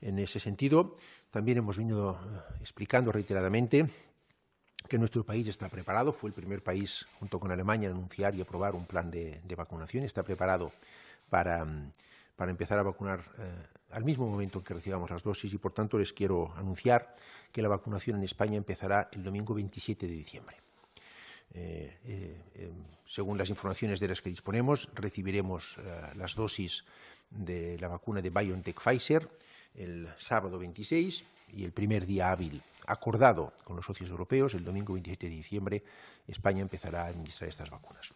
En ese sentido, también hemos venido explicando reiteradamente que nuestro país está preparado. Fue el primer país, junto con Alemania, en anunciar y aprobar un plan de vacunación. Está preparado para empezar a vacunar al mismo momento en que recibamos las dosis, y por tanto les quiero anunciar que la vacunación en España empezará el domingo 27 de diciembre. Según las informaciones de las que disponemos, recibiremos las dosis de la vacuna de BioNTech Pfizer el sábado 26 y el primer día hábil acordado con los socios europeos, el domingo 27 de diciembre, España empezará a administrar estas vacunas.